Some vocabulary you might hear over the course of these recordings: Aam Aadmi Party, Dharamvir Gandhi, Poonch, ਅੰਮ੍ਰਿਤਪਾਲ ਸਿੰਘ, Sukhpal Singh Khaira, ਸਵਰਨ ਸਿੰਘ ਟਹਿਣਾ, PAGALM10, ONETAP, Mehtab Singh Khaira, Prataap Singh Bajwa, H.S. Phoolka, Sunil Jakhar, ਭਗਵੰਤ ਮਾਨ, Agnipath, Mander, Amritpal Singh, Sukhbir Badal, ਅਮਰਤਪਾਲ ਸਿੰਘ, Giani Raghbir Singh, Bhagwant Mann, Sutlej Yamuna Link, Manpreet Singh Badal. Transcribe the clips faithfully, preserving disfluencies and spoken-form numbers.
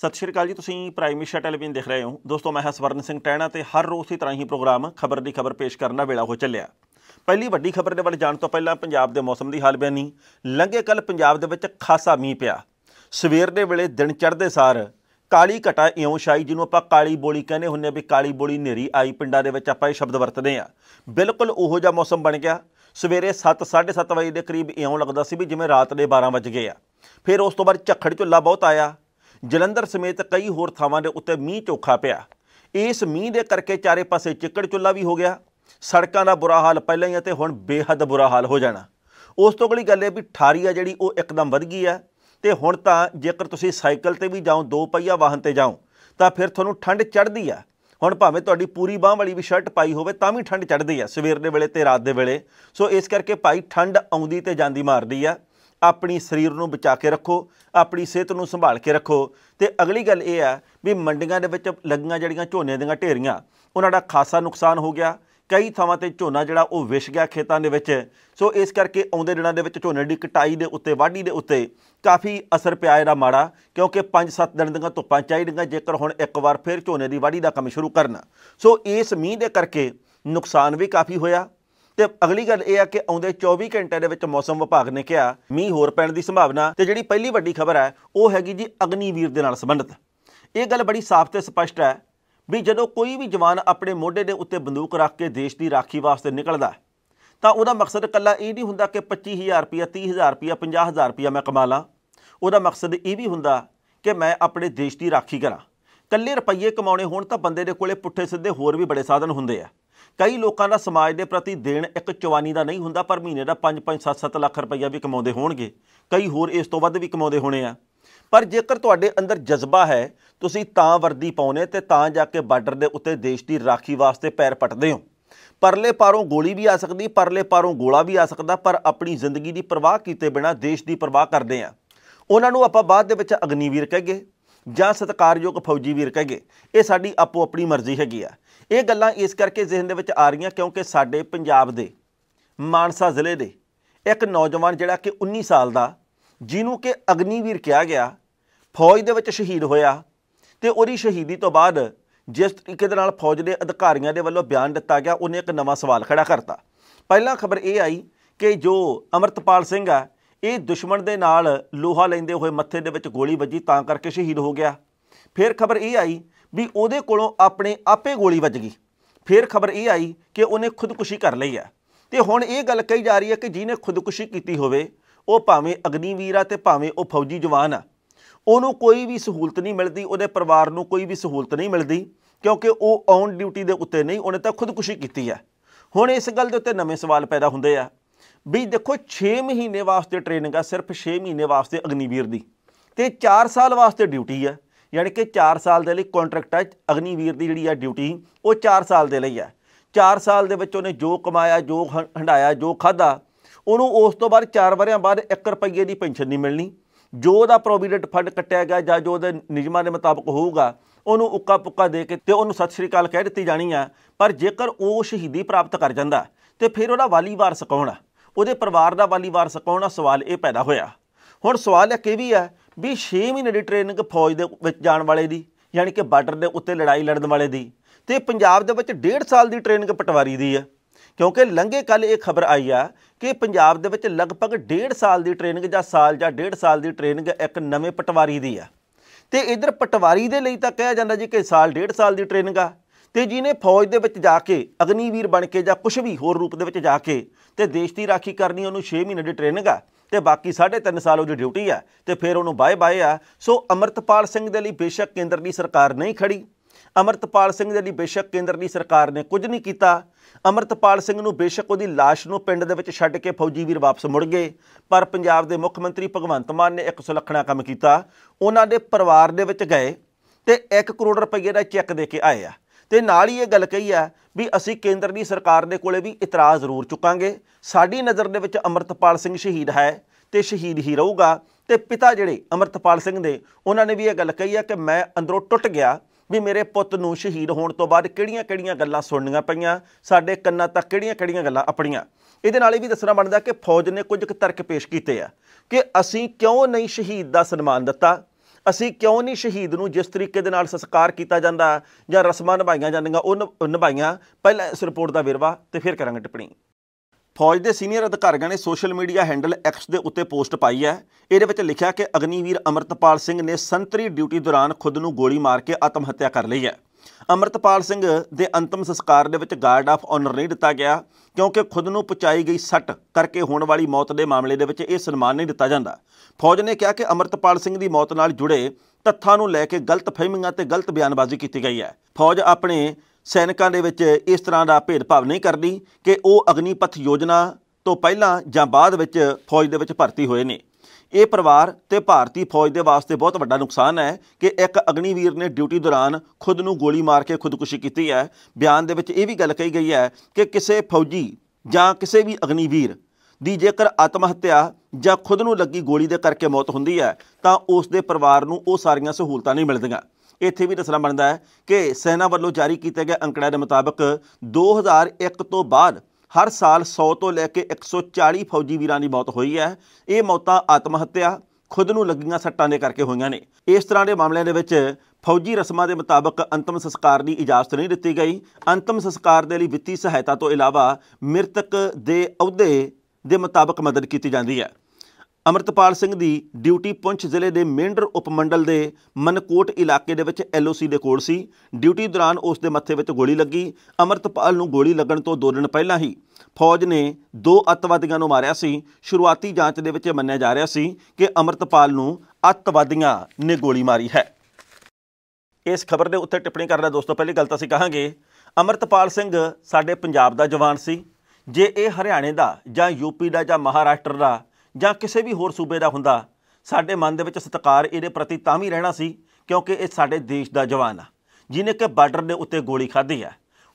ਸਤਿ ਸ਼੍ਰੀ ਅਕਾਲ ਜੀ। ਤੁਸੀਂ ਪ੍ਰਾਈਮ ਏਸ਼ੀਆ ਟੈਲੀਵਿਜ਼ਨ ਦੇਖ ਰਹੇ ਹੋ। ਦੋਸਤੋ ਮੈਂ ਹਾਂ ਸਵਰਨ ਸਿੰਘ ਟਹਿਣਾ ਤੇ ਹਰ ਰੋਜ਼ ਦੀ ਤਰ੍ਹਾਂ ਹੀ ਪ੍ਰੋਗਰਾਮ ਖਬਰ ਦੀ ਖਬਰ ਪੇਸ਼ ਕਰਨ ਦਾ ਵੇਲਾ ਹੋ ਚੱਲਿਆ। ਪਹਿਲੀ ਵੱਡੀ ਖਬਰ ਦੇ ਵੱਲ ਜਾਣ ਤੋਂ ਪਹਿਲਾਂ ਪੰਜਾਬ ਦੇ ਮੌਸਮ ਦੀ ਹਾਲ ਬਿਆਨੀ। ਲੰਘੇ ਕੱਲ ਪੰਜਾਬ ਦੇ ਵਿੱਚ ਖਾਸਾ ਮੀਂਹ ਪਿਆ। ਸਵੇਰ ਦੇ ਵੇਲੇ ਦਿਨ ਚੜ੍ਹਦੇ ਸਾਰ ਕਾਲੀ ਘਟਾ ਇਉਂ ਛਾਈ, ਜਿਹਨੂੰ ਆਪਾਂ ਕਾਲੀ ਬੋਲੀ ਕਹਿੰਦੇ ਹੁੰਦੇ ਆ, ਵੀ ਕਾਲੀ ਬੋਲੀ ਹਨੇਰੀ ਆਈ, ਪਿੰਡਾਂ ਦੇ ਵਿੱਚ ਆਪਾਂ ਇਹ ਸ਼ਬਦ ਵਰਤਦੇ ਹਾਂ। ਬਿਲਕੁਲ ਉਹੋ ਜਿਹਾ ਮੌਸਮ ਬਣ ਗਿਆ। ਸਵੇਰੇ ਸੱਤ ਸਾਢੇ ਸੱਤ ਵਜੇ ਦੇ ਕਰੀਬ ਇਉਂ ਲੱਗਦਾ ਸੀ ਵੀ ਜਿਵੇਂ ਰਾਤ ਦੇ ਬਾਰਾਂ ਵੱਜ ਗਏ ਆ। ਫਿਰ ਉਸ ਤੋਂ ਬਾਅਦ ਝੱਖੜ ਝੁੱਲਾ ਬਹੁਤ ਆਇਆ। ਜਲੰਧਰ ਸਮੇਤ ਕਈ ਹੋਰ ਥਾਵਾਂ ਦੇ ਉੱਤੇ ਮੀਂਹ ਚੋਖਾ ਪਿਆ। ਇਸ ਮੀਂਹ ਦੇ ਕਰਕੇ ਚਾਰੇ ਪਾਸੇ ਚਿੱਕੜ ਚੁੱਲਾ ਵੀ ਹੋ ਗਿਆ। ਸੜਕਾਂ ਦਾ ਬੁਰਾ ਹਾਲ ਪਹਿਲਾਂ ਹੀ ਅਤੇ ਹੁਣ ਬੇਹੱਦ ਬੁਰਾ ਹਾਲ ਹੋ ਜਾਣਾ। ਉਸ ਤੋਂ ਅਗਲੀ ਗੱਲ ਇਹ ਵੀ ਠਾਰੀ ਆ ਜਿਹੜੀ ਉਹ ਇੱਕਦਮ ਵੱਧ ਗਈ ਹੈ ਅਤੇ ਹੁਣ ਤਾਂ ਜੇਕਰ ਤੁਸੀਂ ਸਾਈਕਲ 'ਤੇ ਵੀ ਜਾਓ, ਦੋ ਪਹੀਆ ਵਾਹਨ 'ਤੇ ਜਾਓ, ਤਾਂ ਫਿਰ ਤੁਹਾਨੂੰ ਠੰਡ ਚੜ੍ਹਦੀ ਆ। ਹੁਣ ਭਾਵੇਂ ਤੁਹਾਡੀ ਪੂਰੀ ਬਾਂਹ ਵਾਲੀ ਵੀ ਸ਼ਰਟ ਪਾਈ ਹੋਵੇ ਤਾਂ ਵੀ ਠੰਡ ਚੜ੍ਹਦੀ ਆ ਸਵੇਰ ਦੇ ਵੇਲੇ ਅਤੇ ਰਾਤ ਦੇ ਵੇਲੇ। ਸੋ ਇਸ ਕਰਕੇ ਭਾਈ ਠੰਡ ਆਉਂਦੀ ਅਤੇ ਜਾਂਦੀ ਮਾਰਦੀ ਆ। ਆਪਣੀ ਸਰੀਰ ਨੂੰ ਬਚਾ ਕੇ ਰੱਖੋ, ਆਪਣੀ ਸਿਹਤ ਨੂੰ ਸੰਭਾਲ ਕੇ ਰੱਖੋ। ਅਤੇ ਅਗਲੀ ਗੱਲ ਇਹ ਆ ਵੀ ਮੰਡੀਆਂ ਦੇ ਵਿੱਚ ਲੱਗੀਆਂ ਜਿਹੜੀਆਂ ਝੋਨੇ ਦੀਆਂ ਢੇਰੀਆਂ, ਉਹਨਾਂ ਦਾ ਖਾਸਾ ਨੁਕਸਾਨ ਹੋ ਗਿਆ। ਕਈ ਥਾਵਾਂ 'ਤੇ ਝੋਨਾ ਜਿਹੜਾ ਉਹ ਵਿਛ ਗਿਆ ਖੇਤਾਂ ਦੇ ਵਿੱਚ। ਸੋ ਇਸ ਕਰਕੇ ਆਉਂਦੇ ਦਿਨਾਂ ਦੇ ਵਿੱਚ ਝੋਨੇ ਦੀ ਕਟਾਈ ਦੇ ਉੱਤੇ, ਵਾਢੀ ਦੇ ਉੱਤੇ ਕਾਫੀ ਅਸਰ ਪਿਆ ਇਹਦਾ ਮਾੜਾ, ਕਿਉਂਕਿ ਪੰਜ ਸੱਤ ਦਿਨ ਦੀਆਂ ਧੁੱਪਾਂ ਚਾਹੀਦੀਆਂ ਜੇਕਰ ਹੁਣ ਇੱਕ ਵਾਰ ਫਿਰ ਝੋਨੇ ਦੀ ਵਾਢੀ ਦਾ ਕੰਮ ਸ਼ੁਰੂ ਕਰਨਾ। ਸੋ ਇਸ ਮੀਂਹ ਦੇ ਕਰਕੇ ਨੁਕਸਾਨ ਵੀ ਕਾਫੀ ਹੋਇਆ। ਤੇ ਅਗਲੀ ਗੱਲ ਇਹ ਆ ਕਿ ਆਉਂਦੇ ਚੌਵੀ ਘੰਟੇ ਦੇ ਵਿੱਚ ਮੌਸਮ ਵਿਭਾਗ ਨੇ ਕਿਹਾ ਮੀਂਹ ਹੋਰ ਪੈਣ ਦੀ ਸੰਭਾਵਨਾ। ਤੇ ਜਿਹੜੀ ਪਹਿਲੀ ਵੱਡੀ ਖਬਰ ਹੈ ਉਹ ਹੈਗੀ ਜੀ ਅਗਨੀਵੀਰ ਦੇ ਨਾਲ ਸੰਬੰਧਿਤ। ਇਹ ਗੱਲ ਬੜੀ ਸਾਫ਼ ਤੇ ਸਪਸ਼ਟ ਹੈ ਵੀ ਜਦੋਂ ਕੋਈ ਵੀ ਜਵਾਨ ਆਪਣੇ ਮੋਢੇ ਦੇ ਉੱਤੇ ਬੰਦੂਕ ਰੱਖ ਕੇ ਦੇਸ਼ ਦੀ ਰਾਖੀ ਵਾਸਤੇ ਨਿਕਲਦਾ ਤਾਂ ਉਹਦਾ ਮਕਸਦ ਇਕੱਲਾ ਇਹ ਨਹੀਂ ਹੁੰਦਾ ਕਿ ਪੱਚੀ ਹਜ਼ਾਰ ਰੁਪਈਆ, ਤੀਹ ਹਜ਼ਾਰ ਰੁਪਈਆ, ਪੰਜਾਹ ਹਜ਼ਾਰ ਰੁਪਈਆ ਮੈਂ ਕਮਾ ਲਾਂ। ਉਹਦਾ ਮਕਸਦ ਇਹ ਵੀ ਹੁੰਦਾ ਕਿ ਮੈਂ ਆਪਣੇ ਦੇਸ਼ ਦੀ ਰਾਖੀ ਕਰਾਂ। ਇਕੱਲੇ ਰੁਪਈਏ ਕਮਾਉਣੇ ਹੋਣ ਤਾਂ ਬੰਦੇ ਦੇ ਕੋਲੇ ਪੁੱਠੇ ਸਿੱਧੇ ਹੋਰ ਵੀ ਬੜੇ ਸਾਧਨ ਹੁੰਦੇ ਆ। ਕਈ ਲੋਕਾਂ ਦਾ ਸਮਾਜ ਦੇ ਪ੍ਰਤੀ ਦੇਣ ਇੱਕ ਚਵਾਨੀ ਦਾ ਨਹੀਂ ਹੁੰਦਾ, ਪਰ ਮਹੀਨੇ ਦਾ ਪੰਜ ਪੰਜ ਸੱਤ ਸੱਤ ਲੱਖ ਰੁਪਈਆ ਵੀ ਕਮਾਉਂਦੇ ਹੋਣਗੇ, ਕਈ ਹੋਰ ਇਸ ਤੋਂ ਵੱਧ ਵੀ ਕਮਾਉਂਦੇ ਹੋਣੇ ਆ। ਪਰ ਜੇਕਰ ਤੁਹਾਡੇ ਅੰਦਰ ਜਜ਼ਬਾ ਹੈ, ਤੁਸੀਂ ਤਾਂ ਵਰਦੀ ਪਾਉਣੇ ਤੇ ਤਾਂ ਜਾ ਕੇ ਬਾਰਡਰ ਦੇ ਉੱਤੇ ਦੇਸ਼ ਦੀ ਰਾਖੀ ਵਾਸਤੇ ਪੈਰ ਪੱਟਦੇ ਹੋ। ਪਰਲੇ ਪਾਰੋਂ ਗੋਲੀ ਵੀ ਆ ਸਕਦੀ, ਪਰਲੇ ਪਾਰੋਂ ਗੋਲਾ ਵੀ ਆ ਸਕਦਾ, ਪਰ ਆਪਣੀ ਜ਼ਿੰਦਗੀ ਦੀ ਪਰਵਾਹ ਕੀਤੇ ਬਿਨਾਂ ਦੇਸ਼ ਦੀ ਪਰਵਾਹ ਕਰਦੇ ਆ। ਉਹਨਾਂ ਨੂੰ ਆਪਾਂ ਬਾਅਦ ਦੇ ਵਿੱਚ ਅਗਨੀਵੀਰ ਕਹੀਏ ਜਾਂ ਸਤਿਕਾਰਯੋਗ ਫੌਜੀ ਵੀਰ ਕਹੀਏ, ਇਹ ਸਾਡੀ ਆਪੋ ਆਪਣੀ ਮਰਜ਼ੀ ਹੈਗੀ ਆ। ਇਹ ਗੱਲਾਂ ਇਸ ਕਰਕੇ ਜ਼ਿਹਨ ਦੇ ਵਿੱਚ ਆ ਰਹੀਆਂ ਕਿਉਂਕਿ ਸਾਡੇ ਪੰਜਾਬ ਦੇ ਮਾਨਸਾ ਜ਼ਿਲ੍ਹੇ ਦੇ ਇੱਕ ਨੌਜਵਾਨ ਜਿਹੜਾ ਕਿ ਉੱਨੀ ਸਾਲ ਦਾ, ਜਿਹਨੂੰ ਕਿ ਅਗਨੀਵੀਰ ਕਿਹਾ ਗਿਆ, ਫੌਜ ਦੇ ਵਿੱਚ ਸ਼ਹੀਦ ਹੋਇਆ। ਅਤੇ ਉਹਦੀ ਸ਼ਹੀਦੀ ਤੋਂ ਬਾਅਦ ਜਿਸ ਤਰੀਕੇ ਦੇ ਨਾਲ ਫੌਜ ਦੇ ਅਧਿਕਾਰੀਆਂ ਦੇ ਵੱਲੋਂ ਬਿਆਨ ਦਿੱਤਾ ਗਿਆ, ਉਹਨੇ ਇੱਕ ਨਵਾਂ ਸਵਾਲ ਖੜਾ ਕਰਤਾ। ਪਹਿਲਾਂ ਖਬਰ ਇਹ ਆਈ ਕਿ ਜੋ ਅੰਮ੍ਰਿਤਪਾਲ ਸਿੰਘ ਆ, ਇਹ ਦੁਸ਼ਮਣ ਦੇ ਨਾਲ ਲੋਹਾ ਲੈਂਦੇ ਹੋਏ ਮੱਥੇ ਦੇ ਵਿੱਚ ਗੋਲੀ ਵੱਜੀ ਤਾਂ ਕਰਕੇ ਸ਼ਹੀਦ ਹੋ ਗਿਆ। ਫਿਰ ਖਬਰ ਇਹ ਆਈ ਵੀ ਉਹਦੇ ਕੋਲੋਂ ਆਪਣੇ ਆਪੇ ਗੋਲੀ ਵੱਜ ਗਈ। ਫਿਰ ਖਬਰ ਇਹ ਆਈ ਕਿ ਉਹਨੇ ਖੁਦਕੁਸ਼ੀ ਕਰ ਲਈ ਹੈ। ਅਤੇ ਹੁਣ ਇਹ ਗੱਲ ਕਹੀ ਜਾ ਰਹੀ ਹੈ ਕਿ ਜਿਹਨੇ ਖੁਦਕੁਸ਼ੀ ਕੀਤੀ ਹੋਵੇ ਉਹ ਭਾਵੇਂ ਅਗਨੀਵੀਰ ਆ ਅਤੇ ਭਾਵੇਂ ਉਹ ਫੌਜੀ ਜਵਾਨ ਆ, ਉਹਨੂੰ ਕੋਈ ਵੀ ਸਹੂਲਤ ਨਹੀਂ ਮਿਲਦੀ, ਉਹਦੇ ਪਰਿਵਾਰ ਨੂੰ ਕੋਈ ਵੀ ਸਹੂਲਤ ਨਹੀਂ ਮਿਲਦੀ, ਕਿਉਂਕਿ ਉਹ ਔਨ ਡਿਊਟੀ ਦੇ ਉੱਤੇ ਨਹੀਂ, ਉਹਨੇ ਤਾਂ ਖੁਦਕੁਸ਼ੀ ਕੀਤੀ ਹੈ। ਹੁਣ ਇਸ ਗੱਲ ਦੇ ਉੱਤੇ ਨਵੇਂ ਸਵਾਲ ਪੈਦਾ ਹੁੰਦੇ ਆ ਵੀ ਦੇਖੋ, ਛੇ ਮਹੀਨੇ ਵਾਸਤੇ ਟ੍ਰੇਨਿੰਗ ਆ, ਸਿਰਫ ਛੇ ਮਹੀਨੇ ਵਾਸਤੇ ਅਗਨੀਵੀਰ ਦੀ, ਅਤੇ ਚਾਰ ਸਾਲ ਵਾਸਤੇ ਡਿਊਟੀ ਆ, ਯਾਨੀ ਕਿ ਚਾਰ ਸਾਲ ਦੇ ਲਈ ਕੰਟਰੈਕਟ ਹੈ। ਅਗਨੀਵੀਰ ਦੀ ਜਿਹੜੀ ਆ ਡਿਊਟੀ ਉਹ ਚਾਰ ਸਾਲ ਦੇ ਲਈ ਹੈ। ਚਾਰ ਸਾਲ ਦੇ ਵਿੱਚ ਉਹਨੇ ਜੋ ਕਮਾਇਆ, ਜੋ ਹੰਢਾਇਆ, ਜੋ ਖਾਧਾ, ਉਹਨੂੰ ਉਸ ਤੋਂ ਬਾਅਦ ਚਾਰ ਵਰਿਆਂ ਬਾਅਦ ਇੱਕ ਰੁਪਈਏ ਦੀ ਪੈਨਸ਼ਨ ਨਹੀਂ ਮਿਲਣੀ। ਜੋ ਉਹਦਾ ਪ੍ਰੋਵੀਡੈਂਟ ਫੰਡ ਕੱਟਿਆ ਗਿਆ ਜਾਂ ਜੋ ਉਹਦੇ ਨਿਯਮਾਂ ਦੇ ਮੁਤਾਬਕ ਹੋਊਗਾ, ਉਹਨੂੰ ਉੱਕਾ ਪੁੱਕਾ ਦੇ ਕੇ ਅਤੇ ਉਹਨੂੰ ਸਤਿ ਸ਼੍ਰੀ ਅਕਾਲ ਕਹਿ ਦਿੱਤੀ ਜਾਣੀ ਆ। ਪਰ ਜੇਕਰ ਉਹ ਸ਼ਹੀਦੀ ਪ੍ਰਾਪਤ ਕਰ ਜਾਂਦਾ ਅਤੇ ਫਿਰ ਉਹਦਾ ਵਾਲੀ ਵਾਰਸ ਕੌਣ ਆ, ਉਹਦੇ ਪਰਿਵਾਰ ਦਾ ਵਾਲੀ ਵਾਰਸ ਕੌਣ ਆ, ਸਵਾਲ ਇਹ ਪੈਦਾ ਹੋਇਆ। ਹੁਣ ਸਵਾਲ ਇੱਕ ਇਹ ਵੀ ਹੈ ਵੀ ਛੇ ਮਹੀਨੇ ਦੀ ਟ੍ਰੇਨਿੰਗ ਫੌਜ ਦੇ ਵਿੱਚ ਜਾਣ ਵਾਲੇ ਦੀ, ਯਾਨੀ ਕਿ ਬਾਰਡਰ ਦੇ ਉੱਤੇ ਲੜਾਈ ਲੜਨ ਵਾਲੇ ਦੀ, ਅਤੇ ਪੰਜਾਬ ਦੇ ਵਿੱਚ ਡੇਢ ਸਾਲ ਦੀ ਟ੍ਰੇਨਿੰਗ ਪਟਵਾਰੀ ਦੀ ਹੈ। ਕਿਉਂਕਿ ਲੰਘੇ ਕੱਲ੍ਹ ਇਹ ਖਬਰ ਆਈ ਆ ਕਿ ਪੰਜਾਬ ਦੇ ਵਿੱਚ ਲਗਭਗ ਡੇਢ ਸਾਲ ਦੀ ਟ੍ਰੇਨਿੰਗ ਜਾਂ ਸਾਲ ਜਾਂ ਡੇਢ ਸਾਲ ਦੀ ਟ੍ਰੇਨਿੰਗ ਇੱਕ ਨਵੇਂ ਪਟਵਾਰੀ ਦੀ ਆ। ਅਤੇ ਇੱਧਰ ਪਟਵਾਰੀ ਦੇ ਲਈ ਤਾਂ ਕਿਹਾ ਜਾਂਦਾ ਜੀ ਕਿ ਸਾਲ ਡੇਢ ਸਾਲ ਦੀ ਟ੍ਰੇਨਿੰਗ ਆ, ਅਤੇ ਜਿਹਨੇ ਫੌਜ ਦੇ ਵਿੱਚ ਜਾ ਕੇ ਅਗਨੀਵੀਰ ਬਣ ਕੇ ਜਾਂ ਕੁਛ ਵੀ ਹੋਰ ਰੂਪ ਦੇ ਵਿੱਚ ਜਾ ਕੇ ਅਤੇ ਦੇਸ਼ ਦੀ ਰਾਖੀ ਕਰਨੀ, ਉਹਨੂੰ ਛੇ ਮਹੀਨੇ ਦੀ ਟ੍ਰੇਨਿੰਗ ਆ ਅਤੇ ਬਾਕੀ ਸਾਢੇ ਤਿੰਨ ਸਾਲ ਉਹਦੀ ਡਿਊਟੀ ਆ ਅਤੇ ਫਿਰ ਉਹਨੂੰ ਬਾਏ ਬਾਏ ਆ। ਸੋ ਅੰਮ੍ਰਿਤਪਾਲ ਸਿੰਘ ਦੇ ਲਈ ਬੇਸ਼ੱਕ ਕੇਂਦਰ ਦੀ ਸਰਕਾਰ ਨਹੀਂ ਖੜੀ, ਅੰਮ੍ਰਿਤਪਾਲ ਸਿੰਘ ਦੇ ਲਈ ਬੇਸ਼ੱਕ ਕੇਂਦਰ ਦੀ ਸਰਕਾਰ ਨੇ ਕੁਝ ਨਹੀਂ ਕੀਤਾ, ਅੰਮ੍ਰਿਤਪਾਲ ਸਿੰਘ ਨੂੰ ਬੇਸ਼ੱਕ ਉਹਦੀ ਲਾਸ਼ ਨੂੰ ਪਿੰਡ ਦੇ ਵਿੱਚ ਛੱਡ ਕੇ ਫੌਜੀ ਵੀਰ ਵਾਪਸ ਮੁੜ ਗਏ, ਪਰ ਪੰਜਾਬ ਦੇ ਮੁੱਖ ਮੰਤਰੀ ਭਗਵੰਤ ਮਾਨ ਨੇ ਇੱਕ ਸੁਲੱਖਣਾ ਕੰਮ ਕੀਤਾ। ਉਹਨਾਂ ਦੇ ਪਰਿਵਾਰ ਦੇ ਵਿੱਚ ਗਏ ਅਤੇ ਇੱਕ ਕਰੋੜ ਰੁਪਈਏ ਦਾ ਚੈੱਕ ਦੇ ਕੇ ਆਏ ਆ। ਅਤੇ ਨਾਲ ਹੀ ਇਹ ਗੱਲ ਕਹੀ ਆ ਵੀ ਅਸੀਂ ਕੇਂਦਰ ਦੀ ਸਰਕਾਰ ਦੇ ਕੋਲੇ ਵੀ ਇਤਰਾਜ਼ ਜ਼ਰੂਰ ਚੁੱਕਾਂਗੇ, ਸਾਡੀ ਨਜ਼ਰ ਦੇ ਵਿੱਚ ਅੰਮ੍ਰਿਤਪਾਲ ਸਿੰਘ ਸ਼ਹੀਦ ਹੈ ਅਤੇ ਸ਼ਹੀਦ ਹੀ ਰਹੂਗਾ। ਅਤੇ ਪਿਤਾ ਜਿਹੜੇ ਅੰਮ੍ਰਿਤਪਾਲ ਸਿੰਘ ਦੇ, ਉਹਨਾਂ ਨੇ ਵੀ ਇਹ ਗੱਲ ਕਹੀ ਆ ਕਿ ਮੈਂ ਅੰਦਰੋਂ ਟੁੱਟ ਗਿਆ ਵੀ ਮੇਰੇ ਪੁੱਤ ਨੂੰ ਸ਼ਹੀਦ ਹੋਣ ਤੋਂ ਬਾਅਦ ਕਿਹੜੀਆਂ ਕਿਹੜੀਆਂ ਗੱਲਾਂ ਸੁਣਨੀਆਂ ਪਈਆਂ, ਸਾਡੇ ਕੰਨਾਂ ਤੱਕ ਕਿਹੜੀਆਂ ਕਿਹੜੀਆਂ ਗੱਲਾਂ ਆਪਣੀਆਂ। ਇਹਦੇ ਨਾਲ ਇਹ ਵੀ ਦੱਸਣਾ ਬਣਦਾ ਕਿ ਫੌਜ ਨੇ ਕੁਝ ਕੁ ਤਰਕ ਪੇਸ਼ ਕੀਤੇ ਆ ਕਿ ਅਸੀਂ ਕਿਉਂ ਨਹੀਂ ਸ਼ਹੀਦ ਦਾ ਸਨਮਾਨ ਦਿੱਤਾ, ਅਸੀਂ क्यों नहीं शहीद ਨੂੰ जिस तरीके ਦੇ ਨਾਲ ਸੰਸਕਾਰ ਕੀਤਾ ਜਾਂਦਾ ਜਾਂ ਰਸਮਾਂ ਨਿਭਾਈਆਂ ਜਾਂਦੀਆਂ ਉਹ ਨਿਭਾਈਆਂ। ਪਹਿਲਾਂ ਇਸ ਰਿਪੋਰਟ ਦਾ ਵੇਰਵਾ ਤੇ ਫਿਰ ਕਰਾਂਗੇ ਟਿੱਪਣੀ। ਫੌਜ ਦੇ ਸੀਨੀਅਰ ਅਧਿਕਾਰੀਆਂ ਨੇ ਸੋਸ਼ਲ ਮੀਡੀਆ ਹੈਂਡਲ ਐਕਸ ਦੇ ਉੱਤੇ ਪੋਸਟ ਪਾਈ ਹੈ। ਇਹਦੇ ਵਿੱਚ ਲਿਖਿਆ ਕਿ ਅਗਨੀਵੀਰ ਅਮਰਤਪਾਲ ਸਿੰਘ ਨੇ ਸੰਤਰੀ ਡਿਊਟੀ ਦੌਰਾਨ ਖੁਦ ਨੂੰ ਗੋਲੀ ਮਾਰ ਕੇ ਆਤਮ ਹੱਤਿਆ ਕਰ ਲਈ ਹੈ। अमृतपाल सिंह के अंतिम संस्कार दे विच गार्ड ऑफ ऑनर नहीं दिता गया क्योंकि खुद नूं पहुंचाई गई सट करके होने वाली मौत के मामले दे विच इह सन्मान नहीं दिता जाता। फौज ने कहा कि अमृतपाल सिंह की मौत नाल जुड़े तथ्यां नूं लै के गलत फहमियां ते गलत बयानबाजी की गई है। फौज अपने सैनिकां दे विच इस तरह का भेदभाव नहीं करती कि वह अग्निपथ योजना तो पहलां जां बाद विच फौज दे विच भर्ती होए ने। ये परिवार तो भारतीय फौज के वास्ते बहुत वड्डा नुकसान है कि एक अग्निवीर ने ड्यूटी दौरान खुद नूं गोली मार के खुदकुशी की है। बयान दे विच ये भी गल कही गई है कि किसी फौजी जां किसी भी अग्निवीर दी जेकर आत्महत्या जां खुद नूं लगी गोली दे करके मौत हुंदी है तां उस दे परिवार नूं ओह सारियां सहूलतां नहीं मिलदियां। इत्थे भी दसना बनता है कि सेना वालों जारी किए गए अंकड़ियां के मुताबक दो हज़ार एक तो बाद हर साल सौ तो लैके एक सौ चाली फौजी वीरां दी मौत हुई है। ये मौतां आत्महत्या खुद नूं लगियां सट्टां दे करके होईयां ने। इस तरह के मामलों के विच फौजी रस्मां के मुताबक अंतिम संस्कार की इजाजत नहीं दिती गई। अंतिम संस्कार के लिए वित्तीय सहायता तो इलावा मृतक के अहुदे के मुताबक मदद की जाती है। अमृतपाल सिंह की ड्यूटी पुंछ जिले के मेंढर उपमंडल के मनकोट इलाके के एल ओ सी के कोल सी। ड्यूटी दौरान उसके मत्थे में गोली लगी। अमृतपाल को गोली लगन तो दो दिन पहला ही फौज ने दो अतवादियों को मारिया सी। शुरुआती जांच के मन्निया जा रहा सी कि अमृतपाल को अतवादियों ने गोली मारी है। इस खबर के उत्ते टिप्पणी करना दोस्तों, पहली गल तो असीं कहांगे अमृतपाल सिंह साडे पंजाब दा जवान सी। जे ये हरियाणे का जां यूपी का जां महाराष्ट्र का ਜਾਂ ਕਿਸੇ ਵੀ ਹੋਰ ਸੂਬੇ ਦਾ ਹੁੰਦਾ ਸਾਡੇ ਮਨ ਦੇ ਵਿੱਚ ਸਤਿਕਾਰ ਇਹਦੇ ਪ੍ਰਤੀ ਤਾਂ ਵੀ ਰਹਿਣਾ ਸੀ ਕਿਉਂਕਿ ਇਹ ਸਾਡੇ ਦੇਸ਼ ਦਾ ਜਵਾਨ ਆ ਜਿਹਨੇ ਕਿ ਬਾਰਡਰ ਦੇ ਉੱਤੇ ਗੋਲੀ ਖਾਧੀ ਆ।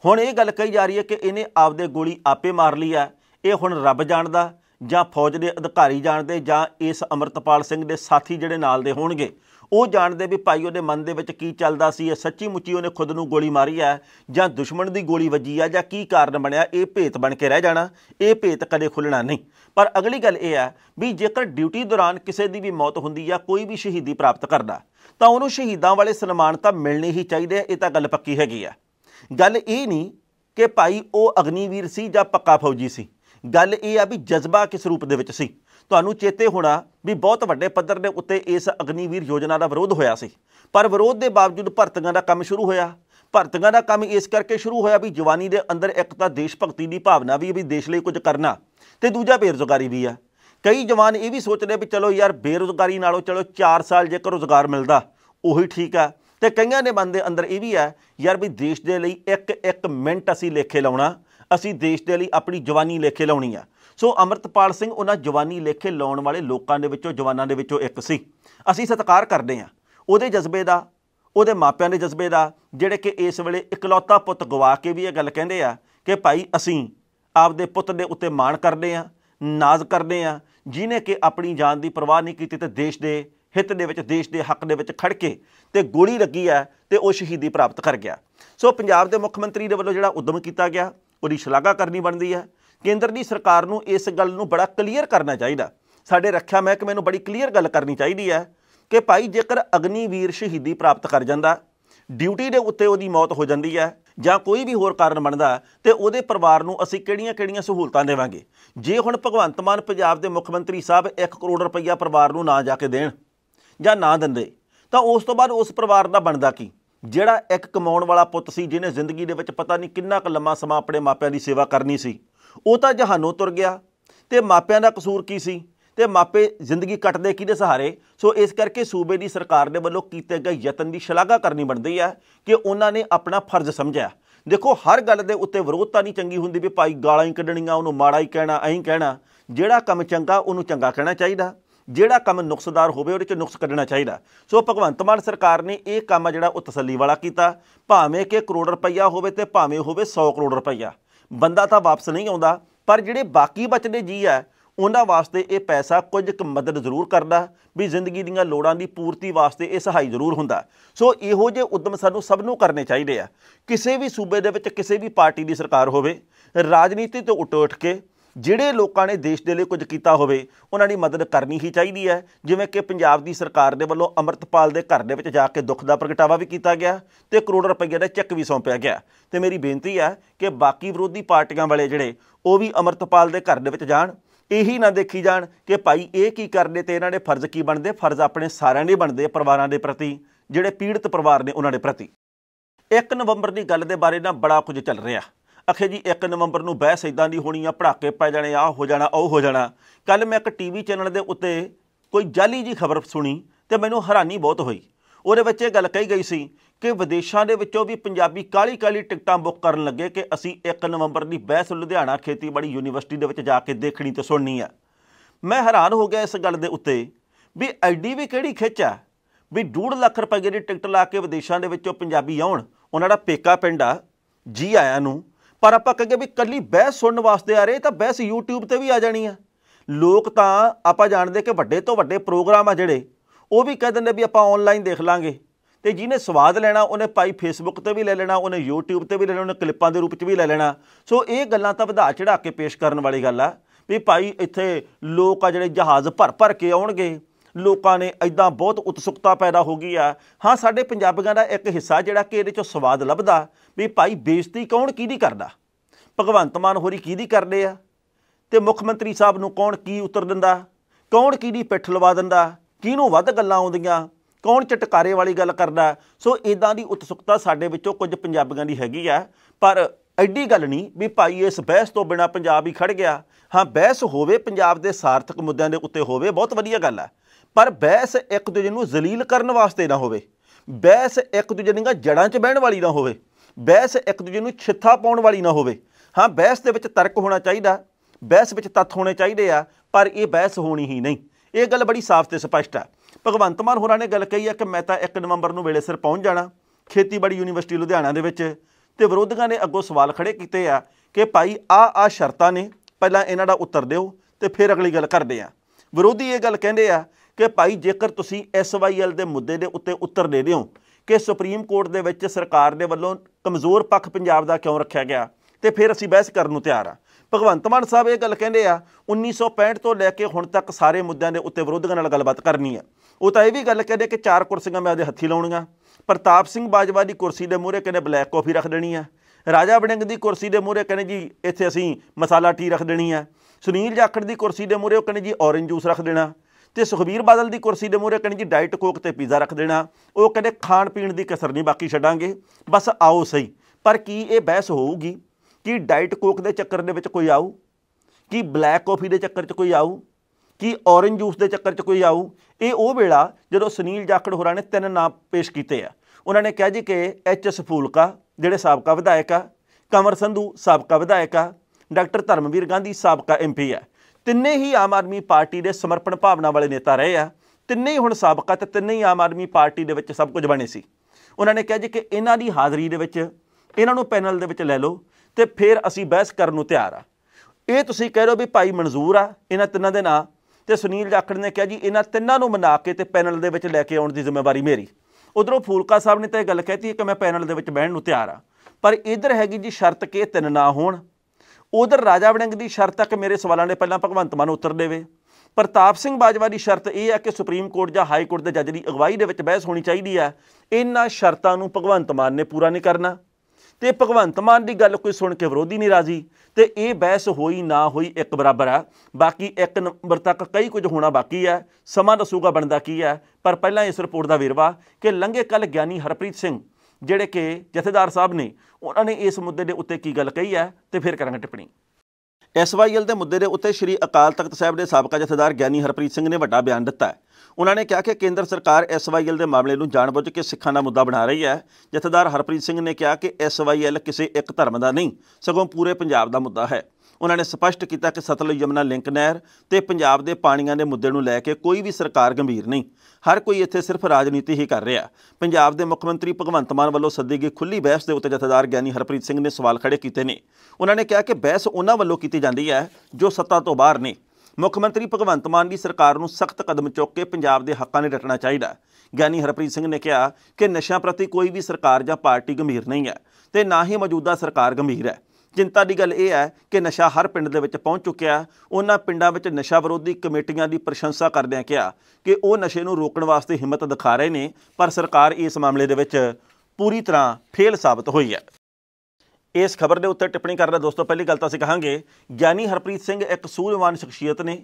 ਹੁਣ ਇਹ ਗੱਲ ਕਹੀ ਜਾ ਰਹੀ ਹੈ ਕਿ ਇਹਨੇ ਆਪਦੇ ਗੋਲੀ ਆਪੇ ਮਾਰ ਲਈ ਆ। ਇਹ ਹੁਣ ਰੱਬ ਜਾਣਦਾ ਜਾਂ ਫੌਜ ਦੇ ਅਧਿਕਾਰੀ ਜਾਣਦੇ ਜਾਂ ਇਸ ਅਮਰਤਪਾਲ ਸਿੰਘ ਦੇ ਸਾਥੀ ਜਿਹੜੇ ਨਾਲ ਦੇ ਹੋਣਗੇ ਉਹ ਜਾਣਦੇ ਵੀ ਭਾਈ ਉਹਦੇ ਮਨ ਦੇ ਵਿੱਚ ਕੀ ਚੱਲਦਾ ਸੀ। ਇਹ ਸੱਚੀ ਮੁੱਚੀ ਉਹਨੇ ਖੁਦ ਨੂੰ ਗੋਲੀ ਮਾਰੀ ਆ ਜਾਂ ਦੁਸ਼ਮਣ ਦੀ ਗੋਲੀ ਵੱਜੀ ਆ ਜਾਂ ਕੀ ਕਾਰਨ ਬਣਿਆ। ਇਹ ਭੇਤ ਬਣ ਕੇ ਰਹਿ ਜਾਣਾ, ਇਹ ਭੇਤ ਕਦੇ ਖੁੱਲਣਾ ਨਹੀਂ। ਪਰ ਅਗਲੀ ਗੱਲ ਇਹ ਆ ਵੀ ਜੇਕਰ ਡਿਊਟੀ ਦੌਰਾਨ ਕਿਸੇ ਦੀ ਵੀ ਮੌਤ ਹੁੰਦੀ ਆ, ਕੋਈ ਵੀ ਸ਼ਹੀਦੀ ਪ੍ਰਾਪਤ ਕਰਦਾ ਤਾਂ ਉਹਨੂੰ ਸ਼ਹੀਦਾਂ ਵਾਲੇ ਸਨਮਾਨ ਤਾਂ ਮਿਲਣੇ ਹੀ ਚਾਹੀਦੇ ਆ। ਇਹ ਤਾਂ ਗੱਲ ਪੱਕੀ ਹੈਗੀ ਆ। ਗੱਲ ਇਹ ਨਹੀਂ ਕਿ ਭਾਈ ਉਹ ਅਗਨੀਵੀਰ ਸੀ ਜਾਂ ਪੱਕਾ ਫੌਜੀ ਸੀ। ਗੱਲ ਇਹ ਆ ਵੀ ਜਜ਼ਬਾ ਕਿਸ ਰੂਪ ਦੇ ਵਿੱਚ ਸੀ। ਤੁਹਾਨੂੰ ਚੇਤੇ ਹੋਣਾ ਵੀ ਬਹੁਤ ਵੱਡੇ ਪੱਧਰ ਦੇ ਉੱਤੇ ਇਸ ਅਗਨੀਵੀਰ ਯੋਜਨਾ ਦਾ ਵਿਰੋਧ ਹੋਇਆ ਸੀ ਪਰ ਵਿਰੋਧ ਦੇ ਬਾਵਜੂਦ ਭਰਤੀਆਂ ਦਾ ਕੰਮ ਸ਼ੁਰੂ ਹੋਇਆ। ਭਰਤੀਆਂ ਦਾ ਕੰਮ ਇਸ ਕਰਕੇ ਸ਼ੁਰੂ ਹੋਇਆ ਵੀ ਜਵਾਨੀ ਦੇ ਅੰਦਰ ਇੱਕ ਤਾਂ ਦੇਸ਼ ਭਗਤੀ ਦੀ ਭਾਵਨਾ ਵੀ ਵੀ ਦੇਸ਼ ਲਈ ਕੁਝ ਕਰਨਾ ਤੇ ਦੂਜਾ ਬੇਰੁਜ਼ਗਾਰੀ ਵੀ ਆ। ਕਈ ਜਵਾਨ ਇਹ ਵੀ ਸੋਚਦੇ ਵੀ ਚਲੋ ਯਾਰ ਬੇਰੁਜ਼ਗਾਰੀ ਨਾਲੋਂ ਚਲੋ ਚਾਰ ਸਾਲ ਜੇਕਰ ਰੁਜ਼ਗਾਰ ਮਿਲਦਾ ਉਹੀ ਠੀਕ ਆ। ਤੇ ਕਈਆਂ ਦੇ ਮਨ ਦੇ ਅੰਦਰ ਇਹ ਵੀ ਆ ਯਾਰ ਵੀ ਦੇਸ਼ ਦੇ ਲਈ ਇੱਕ ਇੱਕ ਮਿੰਟ ਅਸੀਂ ਲੇਖੇ ਲਾਉਣਾ, ਅਸੀਂ ਦੇਸ਼ ਦੇ ਲਈ ਆਪਣੀ ਜਵਾਨੀ ਲੇਖੇ ਲਾਉਣੀ ਆ। ਸੋ ਅਮਰਤਪਾਲ ਸਿੰਘ ਉਹਨਾਂ ਜਵਾਨੀ ਲੇਖੇ ਲਾਉਣ ਵਾਲੇ ਲੋਕਾਂ ਦੇ ਵਿੱਚੋਂ ਜਵਾਨਾਂ ਦੇ ਵਿੱਚੋਂ ਇੱਕ ਸੀ। ਅਸੀਂ ਸਤਿਕਾਰ ਕਰਦੇ ਹਾਂ ਉਹਦੇ ਜਜ਼ਬੇ ਦਾ, ਉਹਦੇ ਮਾਪਿਆਂ ਦੇ ਜਜ਼ਬੇ ਦਾ ਜਿਹੜੇ ਕਿ ਇਸ ਵੇਲੇ ਇਕਲੌਤਾ ਪੁੱਤ ਗਵਾ ਕੇ ਵੀ ਇਹ ਗੱਲ ਕਹਿੰਦੇ ਆ ਕਿ ਭਾਈ ਅਸੀਂ ਆਪਦੇ ਪੁੱਤ ਦੇ ਉੱਤੇ ਮਾਣ ਕਰਦੇ ਹਾਂ, ਨਾਜ਼ ਕਰਦੇ ਹਾਂ ਜਿਹਨੇ ਕਿ ਆਪਣੀ ਜਾਨ ਦੀ ਪਰਵਾਹ ਨਹੀਂ ਕੀਤੀ ਤੇ ਦੇਸ਼ ਦੇ ਹਿੱਤ ਦੇ ਵਿੱਚ ਦੇਸ਼ ਦੇ ਹੱਕ ਦੇ ਵਿੱਚ ਖੜ ਕੇ ਤੇ ਗੋਲੀ ਲੱਗੀ ਹੈ ਤੇ ਉਹ ਸ਼ਹੀਦੀ ਪ੍ਰਾਪਤ ਕਰ ਗਿਆ। ਸੋ ਪੰਜਾਬ ਦੇ ਮੁੱਖ ਮੰਤਰੀ ਦੇ ਵੱਲੋਂ ਜਿਹੜਾ ਉਦਮ ਕੀਤਾ ਗਿਆ ਉਹਦੀ ਸ਼ਲਾਘਾ ਕਰਨੀ ਬਣਦੀ ਹੈ। केंद्र की सरकार नूं इस गल नूं बड़ा क्लीयर करना चाहिए। साढ़े रक्षा महकमे नूं बड़ी क्लीयर गल करनी चाहिए है कि भाई जेकर अग्निवीर शहीदी प्राप्त कर जाता, ड्यूटी के उत्ते उहदी मौत हो जाती है जां कोई भी होर कारण बनता तो उहदे परिवार नूं असीं किहड़ियां-किहड़ियां सहूलतां देवांगे। जे हुण भगवंत मान पंजाब के मुख्य मंत्री साहब एक करोड़ रुपया परिवार नूं ना जाके देण जां ना दिंदे तां उस तों बाद उस परिवार दा बनदा की जिहड़ा एक कमाउण वाला पुत्त सी जिहने जिंदगी दे विच पता नहीं किन्ना क लम्मा समा अपने मापिआं दी सेवा करनी सी ਉਹ ਤਾਂ ਜਹਾਨੋਂ ਤੁਰ ਗਿਆ ਤੇ ਮਾਪਿਆਂ ਦਾ ਕਸੂਰ ਕੀ ਸੀ ਤੇ ਮਾਪੇ ਜ਼ਿੰਦਗੀ ਕੱਟਦੇ ਕਿਹਦੇ ਸਹਾਰੇ। ਸੋ ਇਸ ਕਰਕੇ ਸੂਬੇ ਦੀ ਸਰਕਾਰ ਦੇ ਵੱਲੋਂ ਕੀਤੇ ਗਏ ਯਤਨ ਦੀ ਸ਼ਲਾਘਾ ਕਰਨੀ ਬਣਦੀ ਹੈ ਕਿ ਉਹਨਾਂ ਨੇ ਆਪਣਾ ਫਰਜ਼ ਸਮਝਿਆ। ਦੇਖੋ ਹਰ ਗੱਲ ਦੇ ਉੱਤੇ ਵਿਰੋਧਤਾ ਨਹੀਂ ਚੰਗੀ ਹੁੰਦੀ ਵੀ ਭਾਈ ਗਾਲਾਂ ਹੀ ਕੱਢਣੀਆਂ, ਉਹਨੂੰ ਮਾੜਾ ਹੀ ਕਹਿਣਾ, ਐਂ ਕਹਿਣਾ। ਜਿਹੜਾ ਕੰਮ ਚੰਗਾ ਉਹਨੂੰ ਚੰਗਾ ਕਹਿਣਾ ਚਾਹੀਦਾ, ਜਿਹੜਾ ਕੰਮ ਨੁਕਸਦਾਰ ਹੋਵੇ ਉਹਦੇ 'ਚ ਨੁਕਸ ਕੱਢਣਾ ਚਾਹੀਦਾ। ਸੋ ਭਗਵੰਤ ਮਾਨ ਸਰਕਾਰ ਨੇ ਇਹ ਕੰਮ ਜਿਹੜਾ ਉਹ ਤਸੱਲੀ ਵਾਲਾ ਕੀਤਾ। ਭਾਵੇਂ ਕਿ ਕਰੋੜ ਰੁਪਈਆ ਹੋਵੇ ਤੇ ਭਾਵੇਂ ਹੋਵੇ ਸੌ ਕਰੋੜ ਰੁਪਈਆ ਬੰਦਾ ਤਾਂ ਵਾਪਸ नहीं ਆਉਂਦਾ पर ਜਿਹੜੇ ਬਾਕੀ ਬਚਦੇ ਜੀ ਹੈ ਉਹਨਾਂ ਵਾਸਤੇ ਇਹ ਪੈਸਾ ਕੁਝ ਕੁ ਮਦਦ ਜ਼ਰੂਰ ਕਰਦਾ ਵੀ ਜ਼ਿੰਦਗੀ ਦੀਆਂ ਲੋੜਾਂ ਦੀ ਪੂਰਤੀ ਵਾਸਤੇ ਇਹ ਸਹਾਈ ਜ਼ਰੂਰ ਹੁੰਦਾ। ਸੋ ਇਹੋ ਜਿਹੇ ਉਦਮ ਸਾਨੂੰ ਸਭ ਨੂੰ ਕਰਨੇ ਚਾਹੀਦੇ ਆ। ਕਿਸੇ ਵੀ ਸੂਬੇ ਦੇ ਵਿੱਚ ਕਿਸੇ ਵੀ ਪਾਰਟੀ ਦੀ ਸਰਕਾਰ ਹੋਵੇ, ਰਾਜਨੀਤੀ ਤੋਂ ਉੱਟ ਉੱਠ ਕੇ ਜਿਹੜੇ ਲੋਕਾਂ ਨੇ ਦੇਸ਼ ਦੇ ਲਈ ਕੁਝ ਕੀਤਾ ਹੋਵੇ ਉਹਨਾਂ ਦੀ ਮਦਦ ਕਰਨੀ ਹੀ ਚਾਹੀਦੀ ਹੈ। ਜਿਵੇਂ ਕਿ ਪੰਜਾਬ ਦੀ ਸਰਕਾਰ ਦੇ ਵੱਲੋਂ ਅਮਰਤਪਾਲ ਦੇ ਘਰ ਦੇ ਵਿੱਚ ਜਾ ਕੇ ਦੁੱਖ ਦਾ ਪ੍ਰਗਟਾਵਾ ਵੀ ਕੀਤਾ ਗਿਆ ਤੇ ਕਰੋੜ ਰੁਪਏ ਦਾ ਚੈੱਕ ਵੀ ਸੌਂਪਿਆ ਗਿਆ। ਤੇ ਮੇਰੀ ਬੇਨਤੀ ਹੈ ਕਿ ਬਾਕੀ ਵਿਰੋਧੀ ਪਾਰਟੀਆਂ ਵਾਲੇ ਜਿਹੜੇ ਉਹ ਵੀ ਅਮਰਤਪਾਲ ਦੇ ਘਰ ਦੇ ਵਿੱਚ ਜਾਣ, यही ना देखी जान कि भाई ये की करने तो इन्होंने फर्ज की बनते, फर्ज अपने सारे नहीं बनते, परिवारों के प्रति जोड़े पीड़ित परिवार ने उन्होंने प्रति। एक नवंबर की गल के बारे ना बड़ा कुछ चल रहा, आखे जी एक नवंबर को बहस इदा नहीं होनी, पड़ाके पै जाने, आ हो जाना, ओ हो जाना। कल मैं एक टी वी चैनल के उत्ते कोई जाली जी खबर सुनी तो मैनू हैरानी बहुत हुई। वो गल कही गई सी कि विदेशों के विचों भी पंजाबी काली काली टिकटां बुक कर लगे कि असी एक नवंबर की बहस लुधियाना खेतीबाड़ी यूनीवर्सिटी के विच जाके देखनी तो सुननी है। मैं हैरान हो गया इस गल के उत्ते भी एडी भी किहड़ी खिच है भी डेढ़ लाख रुपये की टिकट ला के विदेशों के विचों पंजाबी आउण, उहनां दा पेका पिंड आ जी आया नूं, पर आपां कहिए भी कल्ली बहस सुनने वास्ते आ रहे तो बहस यूट्यूब पर भी आ जानी है। लोग तां आपां जाणदे कि वड्डे तो वड्डे प्रोग्राम आ जिहड़े वो भी कह दिंदे भी आपां ऑनलाइन देख लांगे, तो जिन्हें स्वाद लेना उन्हें भाई फेसबुक पर भी ले लेना, उन्हें यूट्यूब पर भी ले लेना, उन्हें क्लिप्पां के रूप भी ले लेना। सो ये गल्लां तां वधा चढ़ा के पेश करन वाली गल आ भी भाई इत्थे लोक आ जिहड़े जहाज़ भर भर के आउणगे, लोगों ने इदां बहुत उत्सुकता पैदा हो गई आ। हाँ, साडे पंजाबियां दा एक हिस्सा जिहड़ा कि इहदे चों स्वाद लभदा भी भाई बेइज्जती कौन किहदी करदा, भगवंत मान होरी किहदी करदे आ ते मुख्यमंत्री साहब नूं कौन की उत्तर दिंदा, कौन किहदी पिठ लवा दिंदा, किहनूं वध गल्लां आउंदियां, कौन चटकारे वाली गल करदा। सो इदां दी उत्सुकता साडे विचों कुछ पंजाबियां दी हैगी आ, पर एडी गल नहीं भी भाई इस बहस तो बिना पंजाब ही खड़ गया। हाँ, बहस होवे पंजाब दे सार्थक मुद्दों के उत्ते होवे, बहुत वधिया गल आ, पर बहस एक दूजे नूं जलील करन वास्ते ना होवे, बहस एक दूजे दी जड़ां 'च बहण वाली ना होवे, बहस एक दूजे नूं छित्था पाउण वाली ना होवे। हाँ, बहस दे विच तर्क होना चाहिदा, बहस विच तत्थ होने चाहिदे आ, पर यह बहस होनी ही नहीं। ये गल बड़ी साफ ते स्पष्ट है। भगवंत मान होरां ने गल कही है कि मैं तां एक नवंबर नूं वेले सिर पहुँच जाना खेतीबाड़ी यूनीवर्सिटी लुधियाना दे विच। ते विरोधियां ने अगों सवाल खड़े कीते आ कि भाई आ आ शर्तां ने, पहलां इन्हां दा उत्तर दिओ ते फिर अगली गल करदे आ। विरोधी ये गल कहिंदे आ कि भाई जेकर तुसीं एस वाई एल दे मुद्दे दे उत्ते उत्तर दे दिओ कि सुप्रीम कोर्ट दे विच सरकार दे वल्लों कमज़ोर पक्ष पंजाब दा क्यों रखिया गया, तो फिर असीं बहस करन नूं तैयार आ। भगवंत मान साहब ये गल कहिंदे आ उन्नीस सौ पैंठ तो लैके हुण तक सारे मुद्दों के उत्ते विरोधियों नाल गलबात करनी है। वो तो यह भी गल कहते कि चार कुर्सियां मैं आपदे हथी लाउणियां, प्रताप सिंह बाजवा की कुर्सी के मूहरे कहने ब्लैक कॉफी रख देनी है, राजा वड़िंग की कुर्सी के मूहरे कहने जी इत्थे असीं मसाला टी रख देनी है, सुनील जाखड़ की कुर्सी के मूहरे कहने जी ऑरेंज जूस रख देना, तो सुखबीर बादल की कुर्सी के मूहरे कहने जी डाइट कोक ते पिज़्ज़ा रख देना। वो कहने खाण पीण की कसर नहीं बाकी छड्डांगे, बस आओ सही। पर की ये बहस होऊगी कि डाइट कोक के चक्कर दे विच कोई आऊ, कि ब्लैक कॉफ़ी के चक्कर कोई आऊ, कि ऑरेंज जूस के चक्कर कोई आऊ। ये वो वेला जो सुनील जाखड़ होरां ने तीन नाम पेश किए हैं। उन्होंने कहा जी कि एच एस फूलका जिहड़े साबका विधायक आ, कंवर संधू साबका विधायक आ, डॉक्टर धर्मवीर गांधी साबका एम पी है। तिन्ने ही आम आदमी पार्टी के समर्पण भावना वाले नेता रहे हैं, तिन्ने ही हुण साबका ते तिन्ने ही आम आदमी पार्टी के विच सब कुछ बने सी। उन्होंने कहा जी कि इन्हां दी हाज़री दे विच इन्हां नूं पैनल दे विच लै लो तो फिर असी बहस करन नूं तैयार आ। ये तुसीं कह रहे हो भी भाई मंजूर आ इन्हां तिन्नां दे नां, तो सुनील जाखड़ ने कहा जी इन्हां तिन्नां नूं मना के ते पैनल दे विच लैके आउण दी जिम्मेवारी मेरी। उधरों फूलका साहब ने तो यह गल कहती है कि मैं पैनल दे विच बहण नूं तैयार आ, पर इधर हैगी जी शर्त कि तिन ना होण। उधर राजा वड़िंग की शर्त है कि मेरे सवालों ने पहलां भगवंत मान उत्तर देवे, प्रताप सिंह बाजवा की शर्त यह है कि सुप्रीम कोर्ट या हाई कोर्ट के जज की अगवाई दे विच बहस होनी चाहिए है। इन्हां शर्तां नूं भगवंत मान ने पूरा नहीं करना, तो भगवंत मान की गल कोई सुन के विरोधी नहीं राजी, तो यह बहस होई ना होई एक बराबर आ। बाकी एक नंबर तक कई कुछ होना बाकी है, समा दसूगा बनता की है। पर पहला इस रिपोर्ट का वेरवा कि लंघे कल ज्ञानी हरप्रीत सिंह जिहड़े कि जथेदार साहब ने उन्होंने इस मुद्दे के उत्ते की गल कही है, तो फिर करांगे टिप्पणी। एस वाई एल के मुद्दे के उत्ते श्री अकाल तख्त साहब के साबका जथेदार ज्ञानी हरप्रीत सिंह ने वड्डा बयान दिता है। उन्होंने कहा कि केंद्र सरकार एस वाई एल के मामले में जानबूझ के सिखां का मुद्दा बना रही है। जथेदार हरप्रीत सिंह ने कहा कि एस वाई एल किसी एक धर्म का नहीं सगों पूरे पंजाब का मुद्दा है। उन्होंने स्पष्ट किया कि सतलुज यमुना लिंक नहर तो पंजाब के पानियों के मुद्दे में लैके कोई भी सरकार गंभीर नहीं, हर कोई इत्थे सिर्फ राजनीति ही कर रहा। पंजाब के मुख्यमंत्री भगवंत मान वालों सदी गई खुली बहस के उत्ते जथेदार ज्ञानी हरप्रीत सिंह ने सवाल खड़े किए ने। उन्होंने कहा कि बहस उन्हां वालों की जाती है जो सत्ता तो बाहर ने। मुख्यमंत्री भगवंत मान की सरकार नूं सख्त कदम चुक के पंजाब के हकों ने डटना चाहिए। ज्ञानी हरप्रीत सिंह ने कहा कि नशा प्रति कोई भी सरकार जां पार्टी गंभीर नहीं है, तो ना ही मौजूदा सरकार गंभीर है। चिंता की गल यह है कि नशा हर पिंड दे विच पहुँच चुकिया। उन्हां पिंडां विच नशा विरोधी कमेटियां की प्रशंसा करदिआं कहा कि वो नशे नूं रोकण वास्ते हिम्मत दिखा रहे हैं, पर सरकार इस मामले दे विच पूरी तरह फेल साबित हुई है। इस खबर के उत्ते टिप्पणी करदा दोस्तों, पहली गल तो असीं कहांगे ज्ञानी हरप्रीत सिंह एक सूझवान शख्सीयत ने।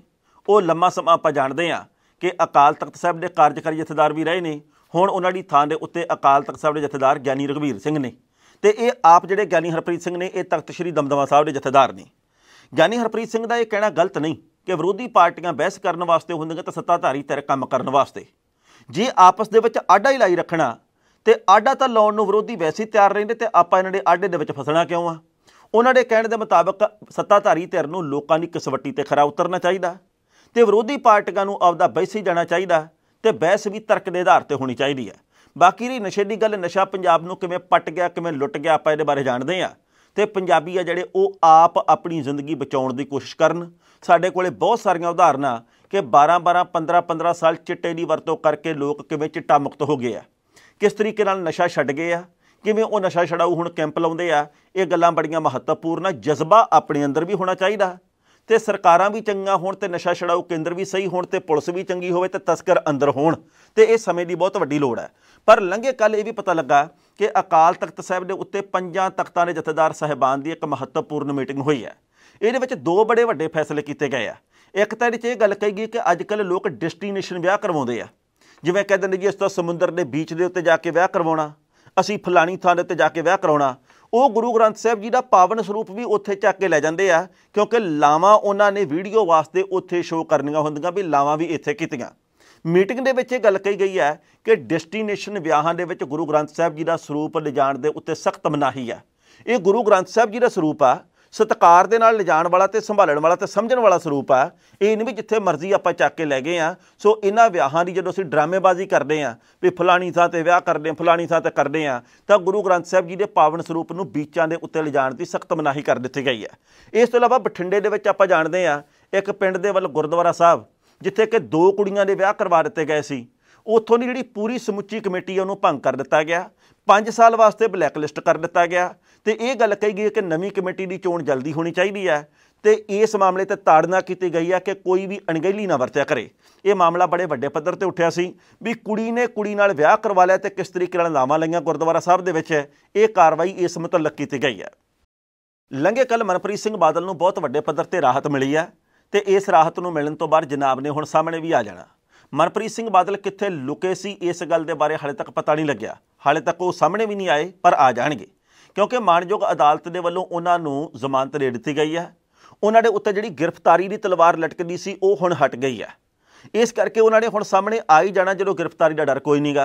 वो लंबा समा आपां जाणदे हां कि अकाल तख्त साहब के कार्यकारी जथेदार भी रहे हैं। हुण उन्हां दी थां दे उत्ते अकाल तख्त साहब के जथेदार ज्ञानी रघबीर सिंह ने, तो ये आप जिहड़े ज्ञानी हरप्रीत सिंह ने ये तख्त श्री दमदमा साहब के जथेदार ने। ज्ञानी हरप्रीत सिंह का यह कहना गलत नहीं कि विरोधी पार्टियां बहस करने वास्ते होंदियां तो सत्ताधारी तैर काम करने वास्ते। जे आपस दे विच आडा ही लाई रखना तो आडा तो लाउण नूं विरोधी वैसे ही तैयार रहिंदे, तो आपां इन्हां दे आडे दे विच फसणा क्यों आ। उन्हां दे कहण दे मुताबक सत्ताधारी धिर नूं लोकां दी कसवट्टी ते खरा उतरना चाहिदा, तो विरोधी पार्टियां नूं आपदा बैसे जाना चाहिदा, तो बहस भी तर्क के आधार पर होनी चाहिए है। बाकी रही नशे की गल, नशा पंजाब नूं किवें पट गया किवें लुट गया आपां इहदे बारे जाणदे आ। तो पंजाबी आ जिहड़े वो आप अपनी जिंदगी बचाउण दी कोशिश करन। साडे कोले बहुत सारियां उदाहरणां कि बारह बारह पंद्रह पंद्रह साल चिट्टे की वरतों करके लोग किवें चिट्टा मुक्त हो गए आ, किस तरीके नाल नशा छड्ड गए आ, किवें वो नशा छड़ाऊ हुण कैंप लाउंदे आ। ये गल्लां बड़ियां महत्वपूर्ण, जज्बा अपने अंदर भी होना चाहिए, तो सरकारां भी चंगा होण, ते नशा छड़ाऊ केंद्र भी सही होण, ते पुलिस भी चंगी होवे, ते तस्कर अंदर होण, ते इस समय की बहुत वड्डी लोड़ है। पर लंघे कल ये भी पता लगा कि अकाल तख्त साहब के उत्ते पंजां तख्तां दे जथेदार साहिबान की एक महत्वपूर्ण मीटिंग हुई है। इहदे विच दो बड़े वड्डे फैसले किए गए हैं। एक तो इहदे च ये गल कही गई कि अजकल लोग डेस्टिनेशन विआह करवाउंदे आ, जिवें कह दिंदे जी इस तां समुंदर के बीच के उत्ते जाके विआह करवाउणा, असीं फलाणी थां दे उत्ते जाके विआह करवाउणा। ਉਹ ਗੁਰੂ ਗ੍ਰੰਥ ਸਾਹਿਬ ਜੀ ਦਾ ਪਾਵਨ ਸਰੂਪ ਵੀ ਉੱਥੇ ਚੱਕ ਕੇ ਲੈ ਜਾਂਦੇ ਆ, ਕਿਉਂਕਿ ਲਾਵਾਂ ਉਹਨਾਂ ਨੇ ਵੀਡੀਓ ਵਾਸਤੇ ਉੱਥੇ ਸ਼ੋਅ ਕਰਨੀਆਂ ਹੁੰਦੀਆਂ ਵੀ ਲਾਵਾਂ ਵੀ ਇੱਥੇ ਕੀਤੀਆਂ। ਮੀਟਿੰਗ ਦੇ ਵਿੱਚ ਇਹ ਗੱਲ ਕਹੀ ਗਈ ਹੈ ਕਿ ਡੈਸਟੀਨੇਸ਼ਨ ਵਿਆਹਾਂ ਦੇ ਵਿੱਚ ਗੁਰੂ ਗ੍ਰੰਥ ਸਾਹਿਬ ਜੀ ਦਾ ਸਰੂਪ ਲਿਜਾਣ ਦੇ ਉੱਤੇ ਸਖਤ ਮਨਾਹੀ ਹੈ। ਇਹ ਗੁਰੂ ਗ੍ਰੰਥ ਸਾਹਿਬ ਜੀ ਦਾ ਸਰੂਪ ਆ, ਸਤਿਕਾਰ ਦੇ ਨਾਲ ਲਿਜਾਣ ਵਾਲਾ ਅਤੇ ਸੰਭਾਲਣ ਵਾਲਾ ਅਤੇ ਸਮਝਣ ਵਾਲਾ ਸਰੂਪ ਆ। ਇਹ ਨਹੀਂ ਵੀ ਜਿੱਥੇ ਮਰਜ਼ੀ ਆਪਾਂ ਚੱਕ ਕੇ ਲੈ ਗਏ ਆ। ਸੋ ਇਹਨਾਂ ਵਿਆਹਾਂ ਦੀ ਜਦੋਂ ਅਸੀਂ ਡਰਾਮੇਬਾਜ਼ੀ ਕਰਦੇ ਹਾਂ ਵੀ ਫਲਾਣੀ ਥਾਂ 'ਤੇ ਵਿਆਹ ਕਰਦੇ ਹਾਂ, ਫਲਾਣੀ ਥਾਂ 'ਤੇ ਕਰਦੇ ਹਾਂ, ਤਾਂ ਗੁਰੂ ਗ੍ਰੰਥ ਸਾਹਿਬ ਜੀ ਦੇ ਪਾਵਨ ਸਰੂਪ ਨੂੰ ਬੀਚਾਂ ਦੇ ਉੱਤੇ ਲਿਜਾਣ ਦੀ ਸਖਤ ਮਨਾਹੀ ਕਰ ਦਿੱਤੀ ਗਈ ਹੈ। ਇਸ ਤੋਂ ਇਲਾਵਾ ਬਠਿੰਡੇ ਦੇ ਵਿੱਚ ਆਪਾਂ ਜਾਣਦੇ ਹਾਂ ਇੱਕ ਪਿੰਡ ਦੇ ਵੱਲ ਗੁਰਦੁਆਰਾ ਸਾਹਿਬ, ਜਿੱਥੇ ਕਿ ਦੋ ਕੁੜੀਆਂ ਦੇ ਵਿਆਹ ਕਰਵਾ ਦਿੱਤੇ ਗਏ ਸੀ, ਉੱਥੋਂ ਦੀ ਜਿਹੜੀ ਪੂਰੀ ਸਮੁੱਚੀ ਕਮੇਟੀ ਆ ਉਹਨੂੰ ਭੰਗ ਕਰ ਦਿੱਤਾ ਗਿਆ। ਪੰਜ ਸਾਲ ਵਾਸਤੇ ਬਲੈਕ ਲਿਸਟ ਕਰ ਦਿੱਤਾ ਗਿਆ। तो ये गल कही गई है कि नवी कमेटी की चोण जल्दी होनी चाहिए है। तो इस मामले ते ताड़ना की गई है कि कोई भी अणगहली ना वरत्या करे। ये मामला बड़े वड्डे पद्धर ते उठ्या सी भी कुड़ी ने कुड़ी नाल विआह करवा लिया तो किस तरीके नाल लावां लईआं गुरद्वारा साहब दे विच। ये कार्रवाई इस मुतल्लक की गई है। लंघे कल मनप्रीत सिंह बादल नूं बहुत वड्डे पद्धर ते राहत मिली है, तो इस राहत नूं मिलण तो बाद जनाब ने हुण सामने भी आ जाना। मनप्रीत सिंह बादल कित्थे लुके सी इस गल दे बारे हाले तक पता नहीं लग्या, हाले तक वो सामने भी नहीं आए, पर आ जाणगे क्योंकि माणयोग अदालत के वलों उन्होंने जमानत दे दी गई है। उन्होंने उत्ते जिहड़ी गिरफ्तारी की तलवार लटकदी सी वो हुण हट गई है, इस करके उन्होंने हुण सामने आ ही जाना। जो गिरफ्तारी का डर कोई नहीं गा।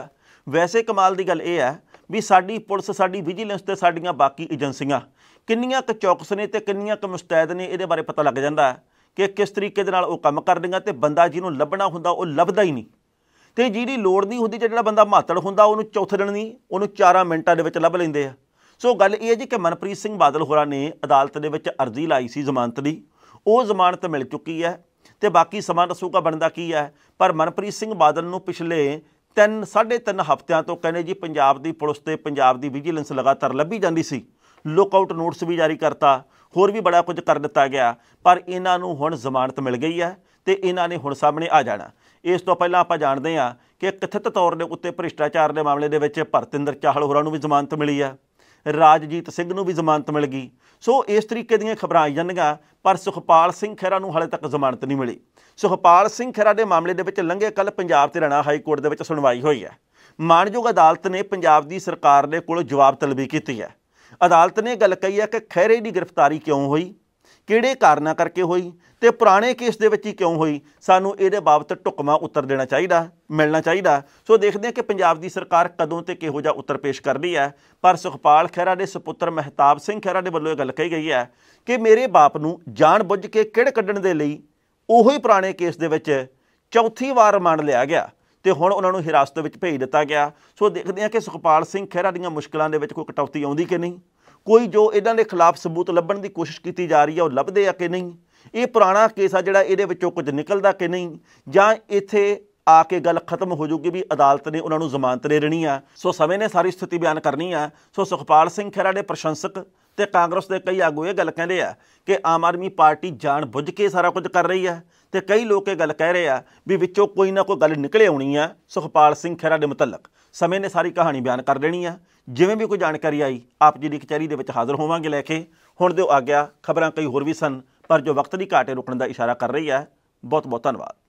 वैसे कमाल की गल यह है भी साडी पुलिस, साडी विजिलेंस ते साडियां बाकी एजेंसियां किन्नियां क चौकस ने ते किन्नियां क मुस्तैद ने, इहदे बारे पता लग जाता है कि किस तरीके दे नाल वो काम करदियां। ते बंदा जिहनूं लभना हुंदा वो लभदा ही नहीं, ते जिहदी लोड़ नहीं हुंदी, जिहड़ा बंदा मातड़ हुंदा उहनूं चौथे दिन नहीं उहनूं चारां मिंटां दे विच लभ लैंदे आ। सो गल ये जी कि मनप्रीत सिंह बादल होरां ने अदालत दे विच अर्जी लाई सी जमानत दी, वो जमानत मिल चुकी है, तो बाकी समा दसूगा बनदा की है। पर मनप्रीत सिंह बादल नूं पिछले तीन साढ़े तीन हफ्तियां तो कहने जी पंजाब दी पुलिस ते पंजाब दी विजिलेंस लगातार लभी जांदी सी। लुकआउट नोटिस भी जारी करता, होर भी बड़ा कुछ कर दिता गया, पर इन्हां नूं हुण जमानत मिल गई है तो इन्हां ने हुण सामने आ जाना। इस तो पहलां आपां जाणदे हां कि कथित तौर दे उत्ते भ्रिष्टाचार दे मामले दे विच भरतिंदर चाहल होरां नूं भी जमानत मिली है, राजजीत सिंह नूं भी जमानत मिल गई। सो इस तरीके दीआं खबरां आई जांदियां, पर सुखपाल सिंह खैरा नूं हाले तक जमानत नहीं मिली। सुखपाल सिंह खैरा दे मामले दे विच लंघे कल पंजाब ते हरियाणा हाई कोर्ट दे विच सुनवाई होई है। माणयोग अदालत ने पंजाब दी सरकार दे कोल जवाब तलबी कीती है। अदालत ने गल कही है कि खैरे दी गिरफ्तारी क्यों होई, किहड़े कारणां करके होई ते पुराने केस दे विच ही क्यों होई, सानूं इहदे बाबत टुकमा उत्तर देना चाहिदा, मिलना चाहिदा। सो देखते हैं कि पंजाब दी सरकार कदों ते किहो जिहा उत्तर पेश करदी है। पर सुखपाल खैरा दे सपुत्र मेहताब सिंह खैरा दे वल्लों इह गल कही गई है कि मेरे बाप नूं जाण बुझ के किड़ कड्ढण दे लई उही पुराने केस दे विच चौथी वार रिमांड लिया गया ते हुण उहनां नूं हिरासत विच भेज दित्ता गया। सो देखते हैं कि सुखपाल सिंह खैरा दीआं मुश्किलां दे विच कोई कटौती आउंदी कि नहीं, कोई जो इन्हां दे खिलाफ सबूत लभण दी कोशिश कीती जा रही है उह लभदे आ कि नहीं, ये पुराना केस आ जिहड़ा इहदे विचों कुछ निकलदा कि नहीं, जां इत्थे आके गल खत्म हो जूगी भी अदालत ने उन्होंने जमानत दे देनी है। सो समें ने सारी स्थिति बयान करनी है। सो सुखपाल सिंह खेरा के प्रशंसक तो कांग्रेस के कई आगू ये गल कहते हैं कि आम आदमी पार्टी जान बुझ के सारा कुछ कर रही है, तो कई लोग ये गल कह रहे हैं भी विचों कोई ना कोई गल निकले आनी है। सुखपाल सिंह खेरा के मुतलक समें ने सारी कहानी बयान कर देनी है। जिमें भी कोई जानकारी आई आप जी की कचहरी के हाज़र होवोंगे लैके हुण दो आ गया। खबरां कई होर भी सन पर जो वक्त की घाट रुकने का इशारा कर रही है। बहुत बहुत धन्यवाद।